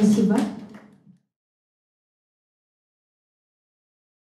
Спасибо.